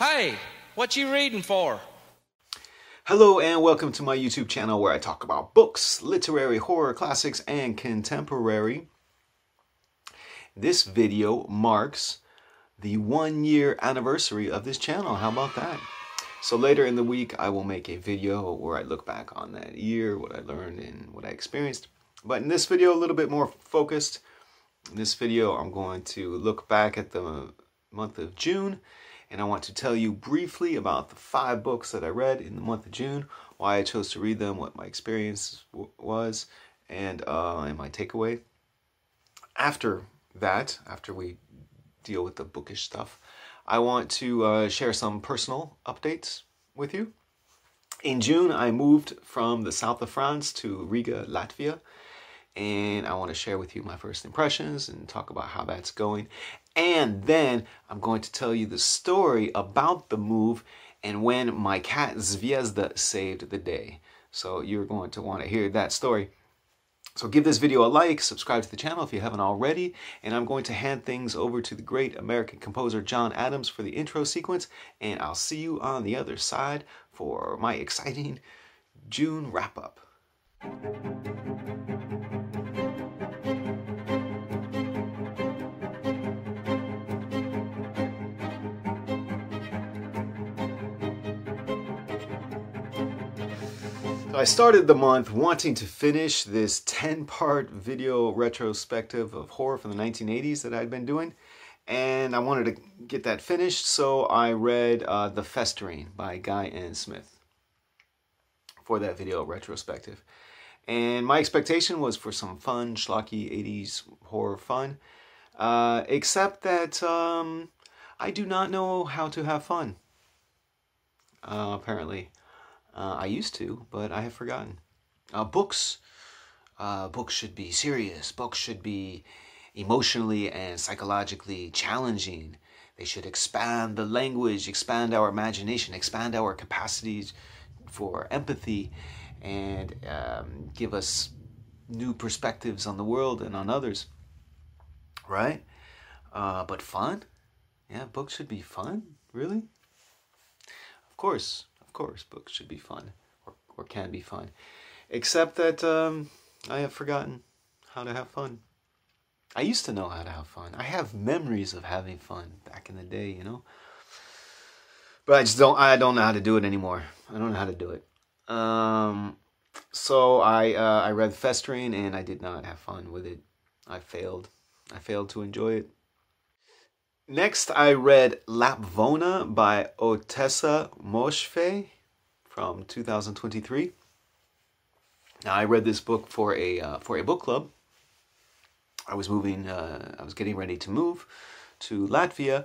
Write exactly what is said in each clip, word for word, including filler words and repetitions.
Hey, what you reading for? Hello and welcome to my YouTube channel where I talk about books, literary, horror, classics, and contemporary. This video marks the one year anniversary of this channel. How about that? So later in the week, I will make a video where I look back on that year, what I learned and what I experienced. But in this video, a little bit more focused. In this video, I'm going to look back at the month of June, and I want to tell you briefly about the five books that I read in the month of June, why I chose to read them, what my experience was, and, uh, and my takeaway. After that, after we deal with the bookish stuff, I want to uh, share some personal updates with you. In June, I moved from the south of France to Riga, Latvia, and I want to share with you my first impressions and talk about how that's going. And then I'm going to tell you the story about the move and when my cat Zvyezda saved the day. So you're going to want to hear that story. So give this video a like, subscribe to the channel if you haven't already, and I'm going to hand things over to the great American composer John Adams for the intro sequence, and I'll see you on the other side for my exciting June wrap-up. I started the month wanting to finish this ten part video retrospective of horror from the nineteen eighties that I'd been doing, and I wanted to get that finished, so I read uh, The Festering by Guy N. Smith for that video retrospective. And my expectation was for some fun, schlocky eighties horror fun, uh, except that um, I do not know how to have fun, uh, apparently. Uh, I used to, but I have forgotten. Uh, books, uh, books should be serious. Books should be emotionally and psychologically challenging. They should expand the language, expand our imagination, expand our capacities for empathy, and um, give us new perspectives on the world and on others, right? Uh, but fun? Yeah, books should be fun, really? Of course. Of course, books should be fun, or, or can be fun, except that um, I have forgotten how to have fun. I used to know how to have fun. I have memories of having fun back in the day, you know, but I just don't, I don't know how to do it anymore. I don't know how to do it. Um, so I, uh, I read Festering and I did not have fun with it. I failed. I failed to enjoy it. Next, I read Lapvona by Ottessa Moshfegh from two thousand twenty-three. Now, I read this book for a uh, for a book club. I was moving. Uh, I was getting ready to move to Latvia,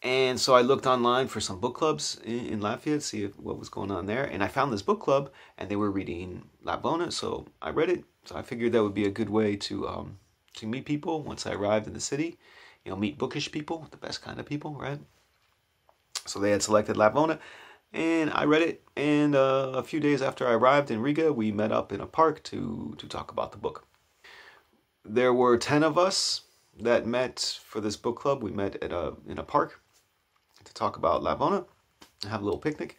and so I looked online for some book clubs in, in Latvia to see if, what was going on there. And I found this book club, and they were reading Lapvona, so I read it. So I figured that would be a good way to um, to meet people once I arrived in the city. You know, meet bookish people, the best kind of people, right? So they had selected Lapvona, and I read it. And uh, a few days after I arrived in Riga, we met up in a park to, to talk about the book. There were ten of us that met for this book club. We met at a, in a park to talk about Lapvona and have a little picnic.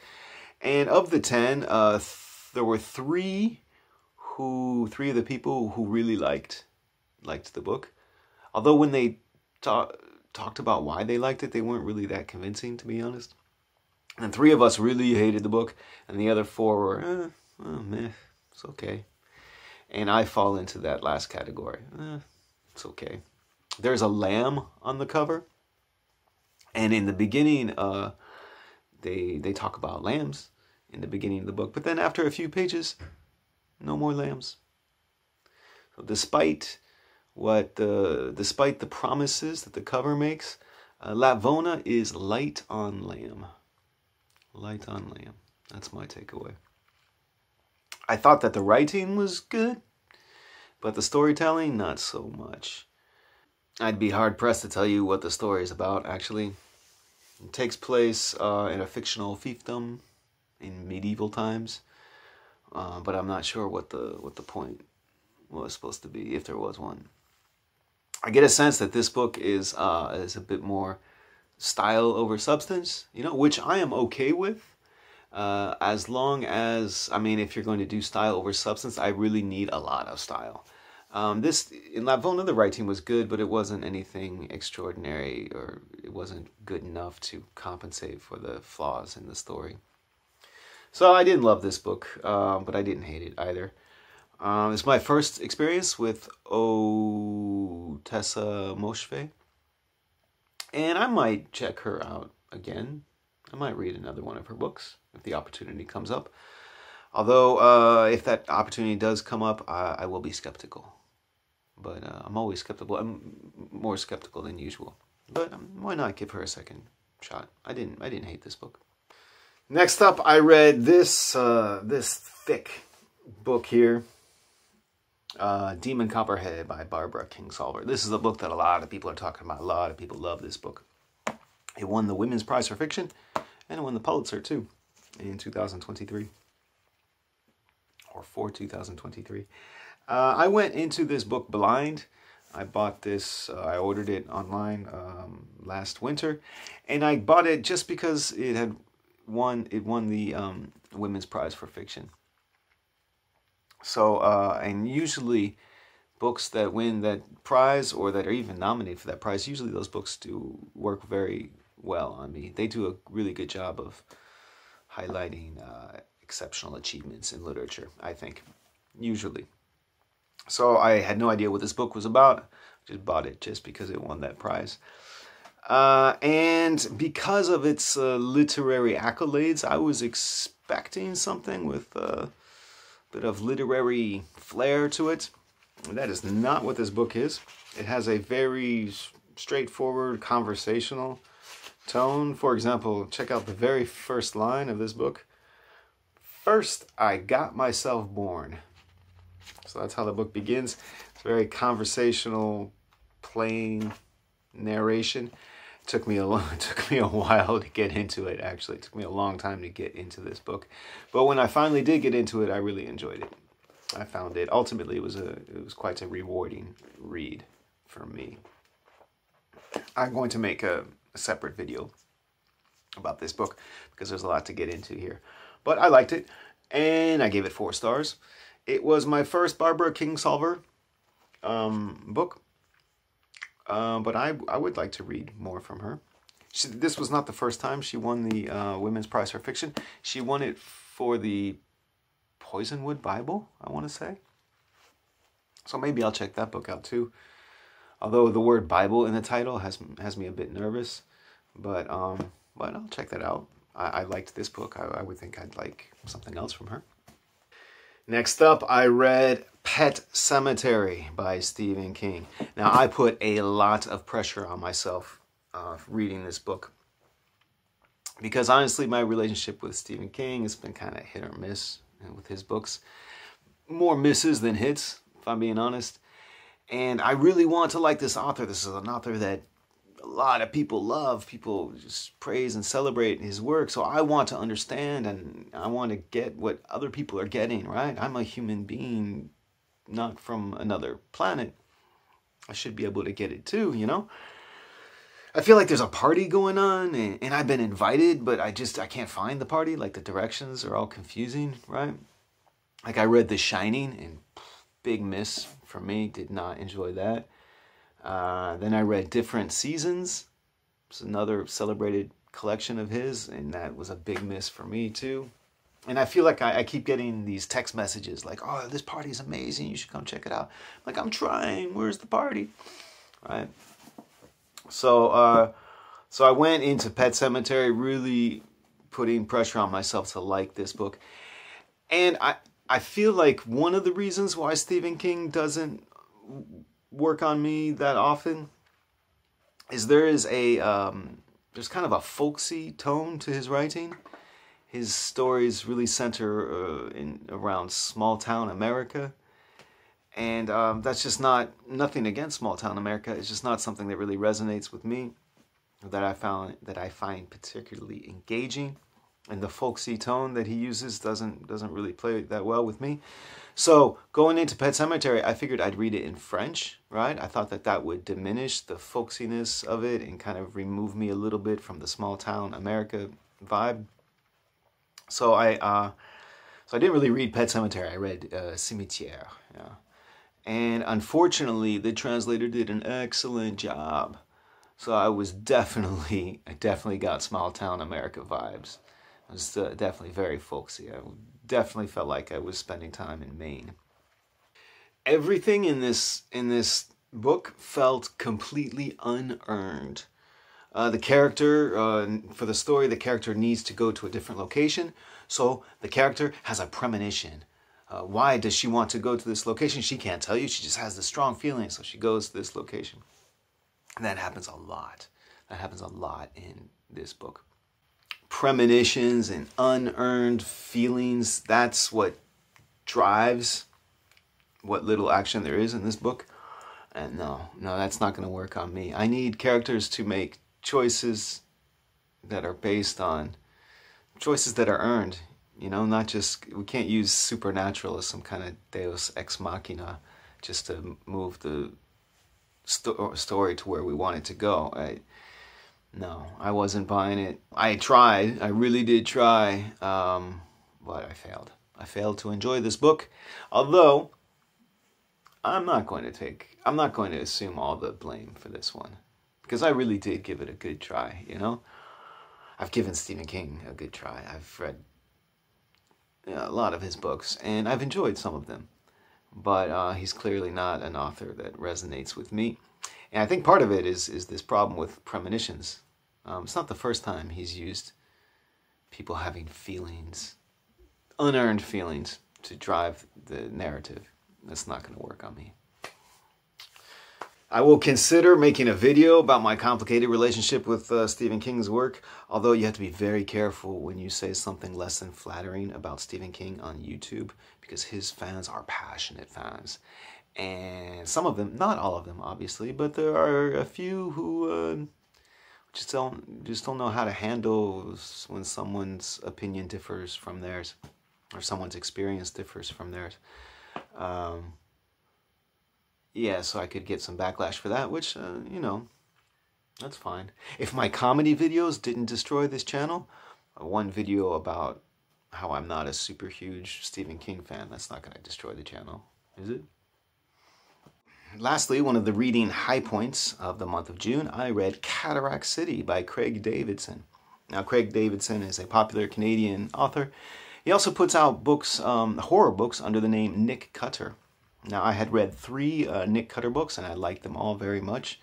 And of the ten, uh, th there were three who, three of the people who really liked, liked the book. Although when they Talk, talked about why they liked it, they weren't really that convincing, to be honest. And three of us really hated the book, and the other four were, eh, oh, meh, it's okay. And I fall into that last category. Eh, it's okay. There's a lamb on the cover, and in the beginning, uh, they, they talk about lambs in the beginning of the book, but then after a few pages, no more lambs. So despite... What the, despite the promises that the cover makes, uh, Lapvona is light on lamb. Light on lamb. That's my takeaway. I thought that the writing was good, but the storytelling, not so much. I'd be hard-pressed to tell you what the story is about, actually. It takes place uh, in a fictional fiefdom in medieval times, uh, but I'm not sure what the, what the point was supposed to be, if there was one. I get a sense that this book is uh, is a bit more style over substance, you know, which I am okay with. Uh, as long as, I mean, if you're going to do style over substance, I really need a lot of style. Um, this, in Lapvona, the writing was good, but it wasn't anything extraordinary, or it wasn't good enough to compensate for the flaws in the story. So I didn't love this book, um, but I didn't hate it either. Um, it's my first experience with Ottessa Moshfegh, and I might check her out again. I might read another one of her books if the opportunity comes up. Although, uh, if that opportunity does come up, I, I will be skeptical. But uh, I'm always skeptical. I'm more skeptical than usual. But um, why not give her a second shot? I didn't. I didn't hate this book. Next up, I read this uh, this thick book here, uh, Demon Copperhead by Barbara Kingsolver. This is a book that a lot of people are talking about. A lot of people love this book. It won the Women's Prize for Fiction, and it won the Pulitzer too in two thousand twenty-three. Or for two thousand twenty-three. Uh, I went into this book blind. I bought this, uh, I ordered it online um, last winter, and I bought it just because it had won, it won the um, Women's Prize for Fiction. So, uh, and usually books that win that prize, or that are even nominated for that prize, usually those books do work very well on me. They do a really good job of highlighting uh, exceptional achievements in literature, I think, usually. So I had no idea what this book was about. I just bought it just because it won that prize. Uh, and because of its uh, literary accolades, I was expecting something with a bit of literary flair to it. That is not what this book is. It has a very straightforward conversational tone. For example, check out the very first line of this book. First, I got myself born. So that's how the book begins. It's very conversational, plain narration. It took me a long, it took me a while to get into it, actually. It took me a long time to get into this book. But when I finally did get into it, I really enjoyed it. I found it, ultimately, it was, a, it was quite a rewarding read for me. I'm going to make a, a separate video about this book because there's a lot to get into here. But I liked it, and I gave it four stars. It was my first Barbara Kingsolver um, book, uh, but I, I would like to read more from her. She, this was not the first time she won the uh, Women's Prize for Fiction. She won it for the Poisonwood Bible, I want to say. So maybe I'll check that book out too. Although the word Bible in the title has, has me a bit nervous, but, um, but I'll check that out. I liked this book. I would think I'd like something else from her. Next up, I read Pet Sematary by Stephen King. Now, I put a lot of pressure on myself uh, reading this book because, honestly, my relationship with Stephen King has been kind of hit or miss with his books. More misses than hits, if I'm being honest. And I really want to like this author. This is an author that a lot of people love, people just praise and celebrate his work. So I want to understand, and I want to get what other people are getting, right? I'm a human being, not from another planet. I should be able to get it too, you know? I feel like there's a party going on, and, and I've been invited, but I just, I can't find the party. Like, the directions are all confusing, right? Like, I read The Shining, and big miss for me. Did not enjoy that. Uh, then I read Different Seasons. It's another celebrated collection of his, and that was a big miss for me too. And I feel like I, I keep getting these text messages like, oh, this party is amazing, you should come check it out. Like, I'm trying, where's the party? Right? So, uh, so I went into Pet Sematary really putting pressure on myself to like this book. And I, I feel like one of the reasons why Stephen King doesn't work on me that often is there is a um, there's kind of a folksy tone to his writing. His stories really center uh, in around small town America, and um, that's just not nothing against small town America. It's just not something that really resonates with me, that I found that I find particularly engaging. and the folksy tone that he uses doesn't doesn't really play that well with me. So going into Pet Sematary, I figured I'd read it in French, right? I thought that that would diminish the folksiness of it and kind of remove me a little bit from the small town America vibe. So I uh, so I didn't really read Pet Sematary. I read uh, Cimetière, yeah. And unfortunately, the translator did an excellent job. So I was definitely, I definitely got small town America vibes. It was uh, definitely very folksy. I definitely felt like I was spending time in Maine. Everything in this in this book felt completely unearned. Uh, the character, uh, for the story, the character needs to go to a different location. So the character has a premonition. Uh, why does she want to go to this location? She can't tell you. She just has this strong feeling, so she goes to this location. And that happens a lot. That happens a lot in this book. Premonitions and unearned feelings, that's what drives what little action there is in this book. And no, no, that's not going to work on me. I need characters to make choices that are based on choices that are earned. You know, not just, we can't use supernatural as some kind of deus ex machina just to move the sto story to where we want it to go. I, no, I wasn't buying it. I tried, I really did try, um, but I failed. I failed to enjoy this book, although I'm not going to take, I'm not going to assume all the blame for this one, because I really did give it a good try, you know? I've given Stephen King a good try. I've read a lot of his books, and I've enjoyed some of them, but uh, he's clearly not an author that resonates with me. And I think part of it is is this problem with premonitions. Um, it's not the first time he's used people having feelings, unearned feelings, to drive the narrative. That's not going to work on me. I will consider making a video about my complicated relationship with uh, Stephen King's work, although you have to be very careful when you say something less than flattering about Stephen King on YouTube, because his fans are passionate fans. And some of them, not all of them, obviously, but there are a few who uh, just don't just don't know how to handle when someone's opinion differs from theirs, or someone's experience differs from theirs. Um, Yeah, so I could get some backlash for that, which, uh, you know, that's fine. If my comedy videos didn't destroy this channel, one video about how I'm not a super huge Stephen King fan, that's not going to destroy the channel, is it? Lastly, one of the reading high points of the month of June, I read Cataract City by Craig Davidson. Now, Craig Davidson is a popular Canadian author. He also puts out books, um, horror books, under the name Nick Cutter. Now, I had read three uh, Nick Cutter books, and I liked them all very much.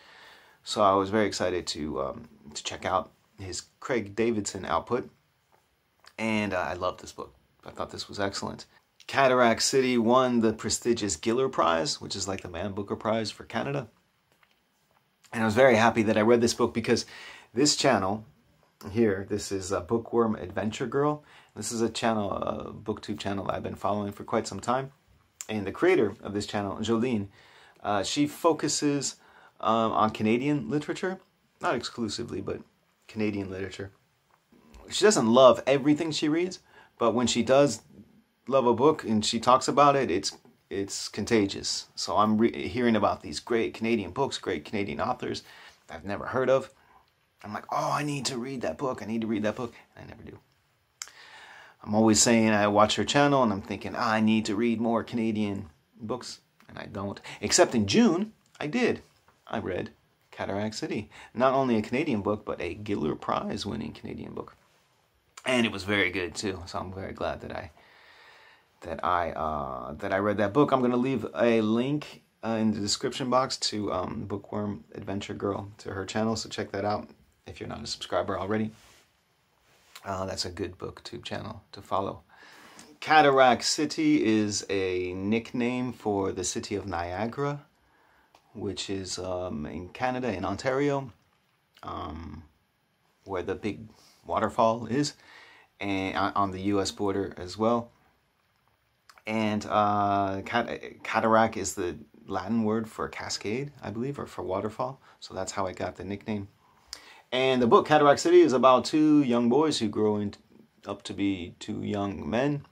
So I was very excited to um, to check out his Craig Davidson output. And uh, I loved this book. I thought this was excellent. Cataract City won the prestigious Giller Prize, which is like the Man Booker Prize for Canada. And I was very happy that I read this book, because this channel here, this is uh, Bookworm Adventure Girl. This is a channel, a BookTube channel I've been following for quite some time. And the creator of this channel, Jolene, uh, she focuses um, on Canadian literature. Not exclusively, but Canadian literature. She doesn't love everything she reads, but when she does love a book and she talks about it, it's it's contagious. So I'm re hearing about these great Canadian books, great Canadian authors I've never heard of. I'm like, oh, I need to read that book. I need to read that book. And I never do. I'm always saying I watch her channel and I'm thinking, ah, I need to read more Canadian books, and I don't. Except in June, I did. I read Cataract City. Not only a Canadian book, but a Giller Prize winning Canadian book. And it was very good too, so I'm very glad that I that I, uh, that I read that book. I'm going to leave a link uh, in the description box to um, Bookworm Adventure Girl, to her channel, so check that out if you're not a subscriber already. Uh, that's a good BookTube channel to follow. Cataract City is a nickname for the city of Niagara, which is um, in Canada, in Ontario, um, where the big waterfall is, and on the U S border as well. And uh, cat cataract is the Latin word for cascade, I believe, or for waterfall. So that's how I got the nickname. And the book, Cataract City, is about two young boys who grow in, up to be two young men,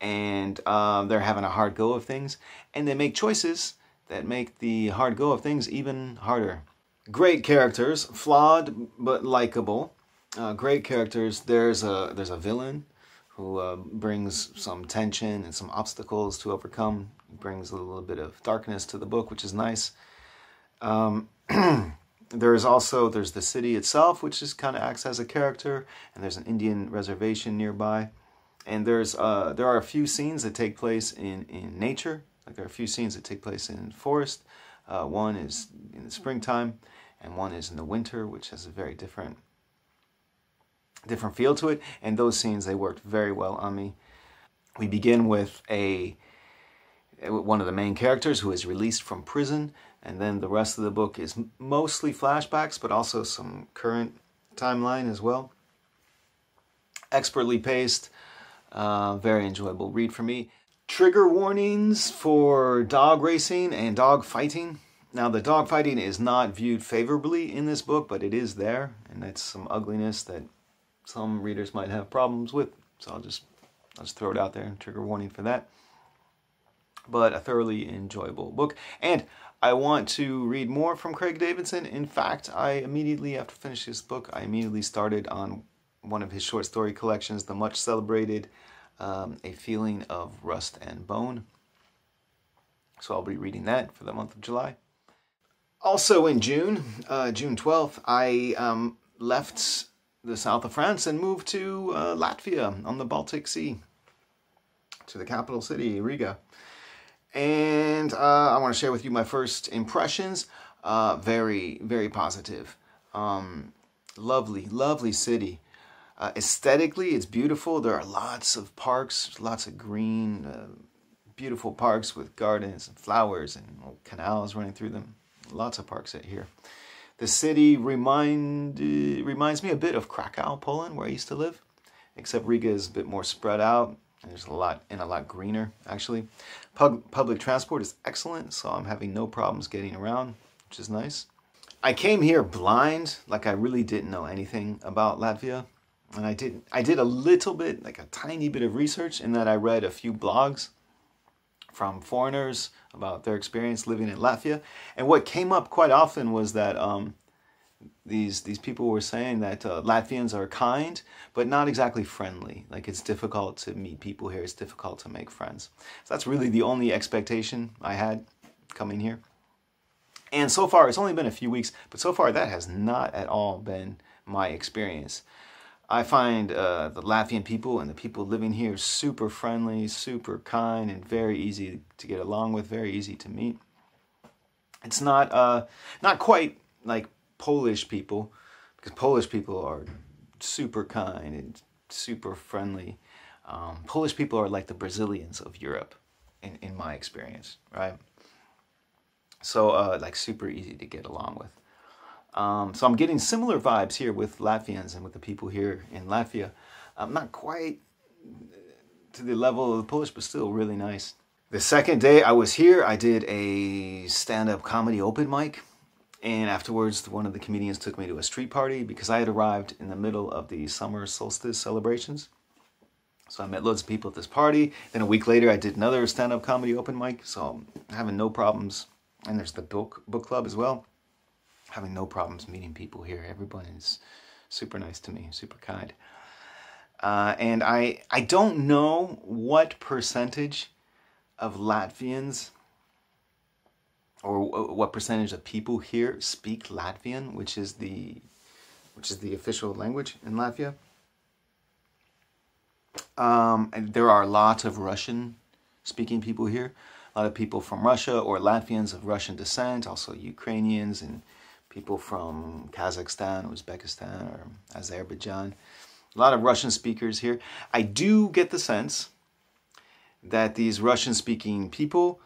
and uh, they're having a hard go of things, and they make choices that make the hard go of things even harder. Great characters, flawed but likable. Uh, great characters. There's a there's a villain who uh, brings some tension and some obstacles to overcome. Brings a little bit of darkness to the book, which is nice. Um, there's also there's the city itself, which just kind of acts as a character, and there's an Indian reservation nearby. And there's uh, there are a few scenes that take place in in nature. Like there are a few scenes that take place in forest. Uh, one is in the springtime, and one is in the winter, which has a very different, different feel to it. And those scenes, they worked very well on me. We begin with a one of the main characters who is released from prison, and then the rest of the book is mostly flashbacks, but also some current timeline as well. Expertly paced, uh, very enjoyable read for me. Trigger warnings for dog racing and dog fighting. Now, the dog fighting is not viewed favorably in this book, but it is there, and that's some ugliness that some readers might have problems with. So I'll just I'll just throw it out there and trigger warning for that. But a thoroughly enjoyable book, and I want to read more from Craig Davidson. In fact, I immediately after finishing this book, I immediately started on one of his short story collections, the much celebrated Um, A Feeling of Rust and Bone. So I'll be reading that for the month of July. Also in June, uh, June twelfth, I um, left the south of France and moved to uh, Latvia on the Baltic Sea, to the capital city, Riga. And uh, I want to share with you my first impressions. Uh, very, very positive. Um, lovely, lovely city. Uh, aesthetically, it's beautiful. There are lots of parks, lots of green, uh, beautiful parks with gardens and flowers and canals running through them. Lots of parks out here. The city remind, uh, reminds me a bit of Krakow, Poland, where I used to live, except Riga is a bit more spread out, and there's a lot and a lot greener, actually. Pub public transport is excellent, so I'm having no problems getting around, which is nice. I came here blind, like I really didn't know anything about Latvia. And I did, I did a little bit, like a tiny bit of research, in that I read a few blogs from foreigners about their experience living in Latvia. And what came up quite often was that um, these, these people were saying that uh, Latvians are kind, but not exactly friendly. Like, it's difficult to meet people here. It's difficult to make friends. So that's really the only expectation I had coming here. And so far, it's only been a few weeks, but so far that has not at all been my experience. I find uh, the Latvian people and the people living here super friendly, super kind, and very easy to get along with, very easy to meet. It's not uh, not quite like Polish people, because Polish people are super kind and super friendly. Um, Polish people are like the Brazilians of Europe, in, in my experience, right? So uh, like super easy to get along with. Um, so I'm getting similar vibes here with Latvians and with the people here in Latvia. I'm not quite to the level of the Polish, but still really nice. The second day I was here, I did a stand-up comedy open mic. And afterwards, one of the comedians took me to a street party because I had arrived in the middle of the summer solstice celebrations. So I met loads of people at this party. Then a week later, I did another stand-up comedy open mic. So I'm having no problems. And there's the book, book club as well. Having no problems meeting people here. Everyone is super nice to me, super kind. Uh, and I, I don't know what percentage of Latvians or what percentage of people here speak Latvian, which is the, which is the official language in Latvia. Um, and there are lots of Russian-speaking people here. A lot of people from Russia or Latvians of Russian descent, also Ukrainians and people from Kazakhstan, Uzbekistan, or Azerbaijan. A lot of Russian speakers here. I do get the sense that these Russian-speaking people,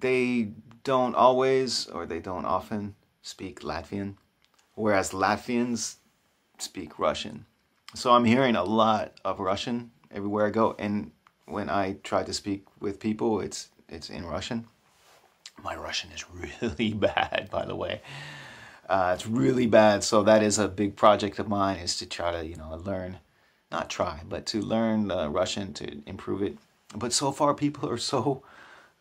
they don't always, or they don't often, speak Latvian, whereas Latvians speak Russian. So I'm hearing a lot of Russian everywhere I go, and when I try to speak with people, it's, it's in Russian. My Russian is really bad, by the way. Uh, it's really bad, so that is a big project of mine, is to try to, you know, learn not try, but to learn uh, Russian, to improve it. But so far, people are so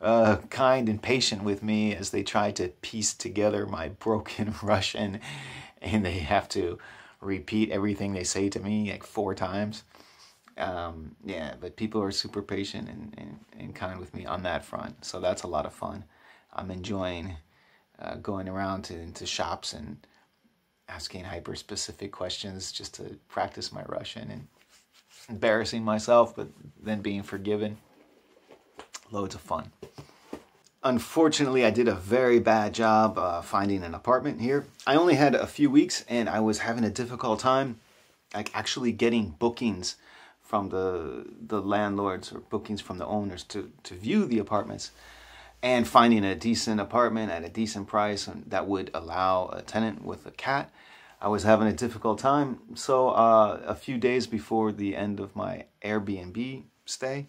uh, kind and patient with me as they try to piece together my broken Russian, and they have to repeat everything they say to me like four times. Um, yeah, but people are super patient and, and, and kind with me on that front, so that's a lot of fun. I'm enjoying uh, going around to, into shops and asking hyper-specific questions just to practice my Russian and embarrassing myself, but then being forgiven. Loads of fun. Unfortunately, I did a very bad job uh, finding an apartment here. I only had a few weeks, and I was having a difficult time like actually getting bookings from the the landlords or bookings from the owners to, to view the apartments, and finding a decent apartment at a decent price and that would allow a tenant with a cat. I was having a difficult time, so uh, a few days before the end of my Airbnb stay,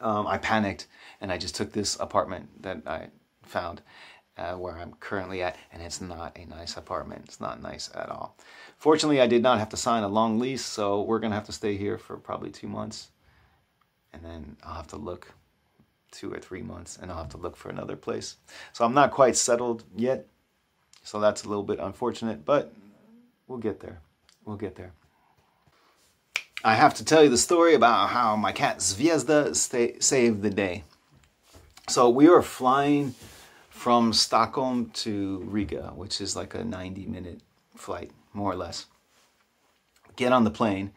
um, I panicked and I just took this apartment that I found uh, where I'm currently at, and it's not a nice apartment. It's not nice at all. Fortunately, I did not have to sign a long lease, so we're gonna have to stay here for probably two months, and then I'll have to look two or three months, and I'll have to look for another place. So I'm not quite settled yet, so that's a little bit unfortunate, but we'll get there. We'll get there. I have to tell you the story about how my cat Zvyezda stay, saved the day. So we were flying from Stockholm to Riga, which is like a ninety minute flight, more or less. Get on the plane,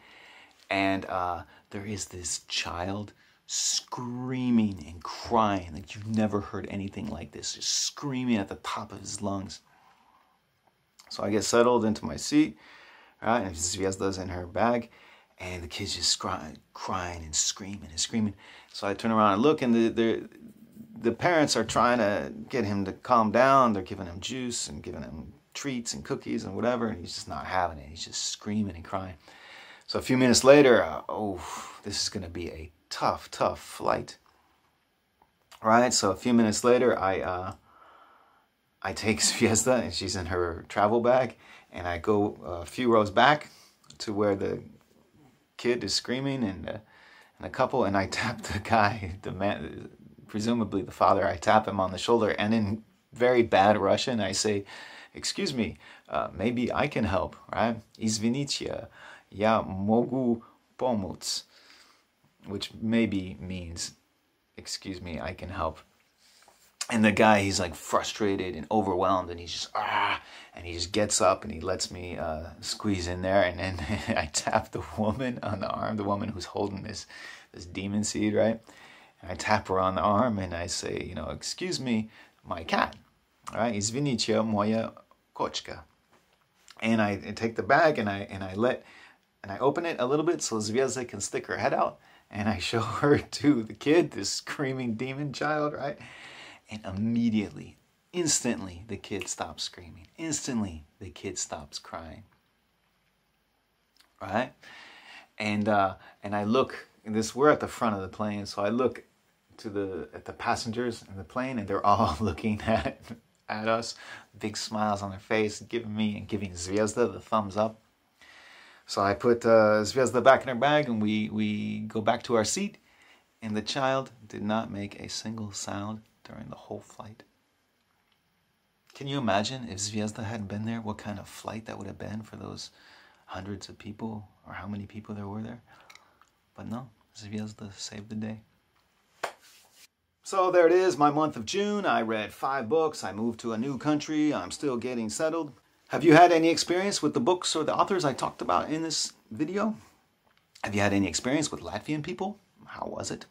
and uh, there is this child screaming and crying like you've never heard anything like this, just screaming at the top of his lungs. So I get settled into my seat, right, and Zvyezda's in her bag, and the kid's just crying, crying and screaming and screaming. So I turn around and look, and the, the the parents are trying to get him to calm down. They're giving him juice and giving him treats and cookies and whatever, and he's just not having it. He's just screaming and crying. So a few minutes later, uh, oh, this is going to be a tough, tough flight. All right, so a few minutes later, I uh, I take Zvyezda, and she's in her travel bag, and I go a few rows back to where the kid is screaming and uh, and a couple, and I tap the guy, the man, presumably the father. I tap him on the shoulder, and in very bad Russian, I say, "Excuse me, uh, maybe I can help, right? Izvinite, ya mogu pomoć," which maybe means, "Excuse me, I can help." And the guy, he's like frustrated and overwhelmed, and he's just, ah, and he just gets up and he lets me uh, squeeze in there. And then I tap the woman on the arm, the woman who's holding this, this demon seed, right? And I tap her on the arm and I say, you know, "Excuse me, my cat, all right? Izvinite, moya kochka." And I take the bag and I, and I let, and I open it a little bit so Zvyezda can stick her head out. And I show her to the kid, this screaming demon child, right? And immediately, instantly, the kid stops screaming. Instantly, the kid stops crying, right? And uh, and I look, and this, we're at the front of the plane, so I look to the at the passengers in the plane, and they're all looking at at us, big smiles on their face, giving me and giving Zvyezda the thumbs up. So I put uh, Zvyezda back in her bag, and we, we go back to our seat, and the child did not make a single sound during the whole flight. Can you imagine if Zvyezda hadn't been there, what kind of flight that would have been for those hundreds of people, or how many people there were there? But no, Zvyezda saved the day. So there it is, my month of June. I read five books, I moved to a new country, I'm still getting settled. Have you had any experience with the books or the authors I talked about in this video? Have you had any experience with Latvian people? How was it?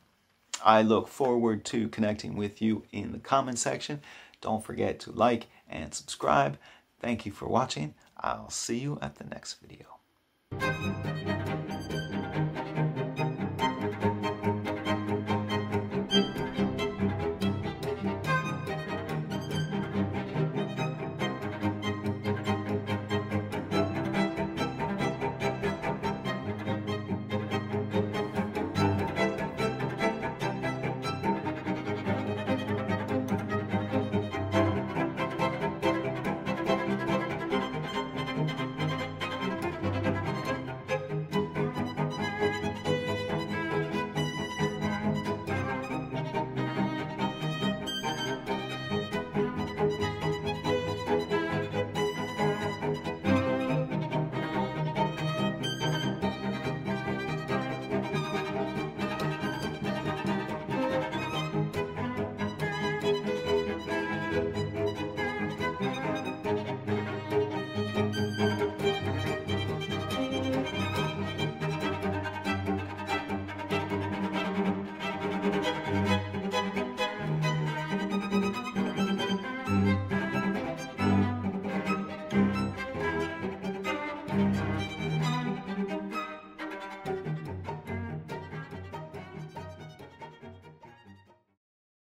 I look forward to connecting with you in the comment section. Don't forget to like and subscribe. Thank you for watching. I'll see you at the next video.